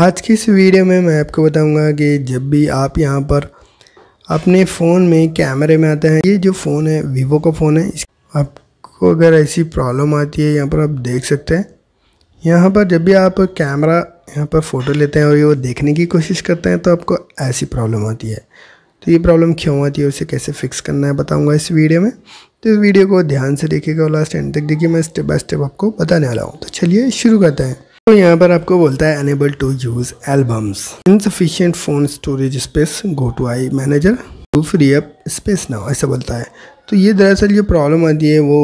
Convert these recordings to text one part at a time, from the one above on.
आज की इस वीडियो में मैं आपको बताऊंगा कि जब भी आप यहां पर अपने फ़ोन में कैमरे में आते हैं, ये जो फ़ोन है वीवो का फ़ोन है, आपको अगर ऐसी प्रॉब्लम आती है यहां पर आप देख सकते हैं। यहां पर जब भी आप कैमरा यहां पर फ़ोटो लेते हैं और वो देखने की कोशिश करते हैं तो आपको ऐसी प्रॉब्लम आती है। तो ये प्रॉब्लम क्यों आती है, उसे कैसे फिक्स करना है बताऊँगा इस वीडियो में। तो इस वीडियो को ध्यान से देखिएगा और लास्ट एंड तक देखिए, मैं स्टेप बाय स्टेप आपको बताने वाला हूँ। तो चलिए शुरू करते हैं। तो यहाँ पर आपको बोलता है unable to use albums, insufficient phone storage space, go to I manager to free up space now, ऐसा बोलता है। तो ये दरअसल जो प्रॉब्लम आती है वो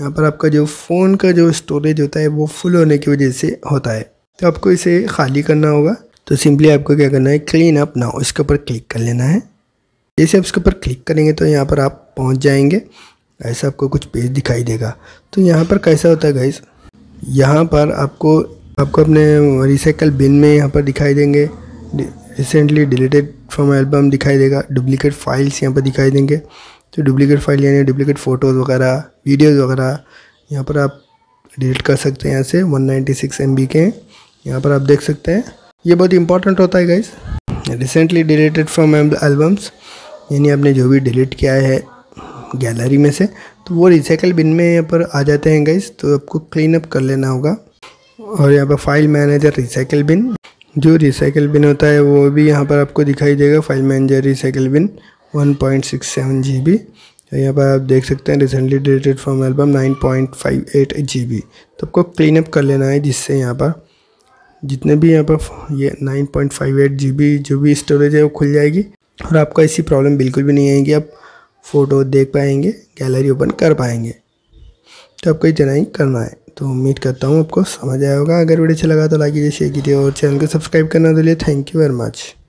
यहाँ पर आपका जो फ़ोन का जो स्टोरेज होता है वो फुल होने की वजह से होता है। तो आपको इसे खाली करना होगा। तो सिंपली आपको क्या करना है, क्लीन अप नाउ, इसके ऊपर क्लिक कर लेना है। जैसे आप इसके ऊपर क्लिक करेंगे तो यहाँ पर आप पहुँच जाएंगे, ऐसा आपको कुछ पेज दिखाई देगा। तो यहाँ पर कैसा होता है गाइस, यहाँ पर आपको अपने रिसाइकल बिन में यहाँ पर दिखाई देंगे, रिसेंटली डिलीटेड फ्रॉम एल्बम दिखाई देगा, डुप्लीकेट फाइल्स यहाँ पर दिखाई देंगे। तो डुप्लीकेट फाइल यानी डुप्लीकेट फ़ोटोज़ वगैरह वीडियोज़ वगैरह यहाँ पर आप डिलीट कर सकते हैं। यहाँ से 196 MB के हैं, यहाँ पर आप देख सकते हैं। ये बहुत इंपॉर्टेंट होता है guys, recently deleted from albums, यानी आपने जो भी डिलीट किया है गैलरी में से तो वो रिसाइकल बिन में यहाँ पर आ जाते हैं गाइस। तो आपको क्लीन अप कर लेना होगा। और यहाँ पर फाइल मैनेजर रिसाइकल बिन, जो रिसाइकल बिन होता है वो भी यहाँ पर आपको दिखाई देगा, file manager recycle bin 1.67 GB। तो यहाँ पर आप देख सकते हैं recently deleted from album 9.58 GB। तो आपको क्लीन अप कर लेना है, जिससे यहाँ पर जितने भी यहाँ पर ये 9.58 GB जो भी स्टोरेज है वो खुल जाएगी और आपका ऐसी प्रॉब्लम बिल्कुल भी नहीं आएगी। आप फ़ोटो देख पाएंगे, गैलरी ओपन कर पाएंगे। तो आपको इतना ही करना है। तो उम्मीद करता हूँ आपको समझ आया होगा। अगर वीडियो अच्छा लगा तो लाइक कीजिए, शेयर कीजिए और चैनल को सब्सक्राइब करना। तो लिए थैंक यू वेरी मच।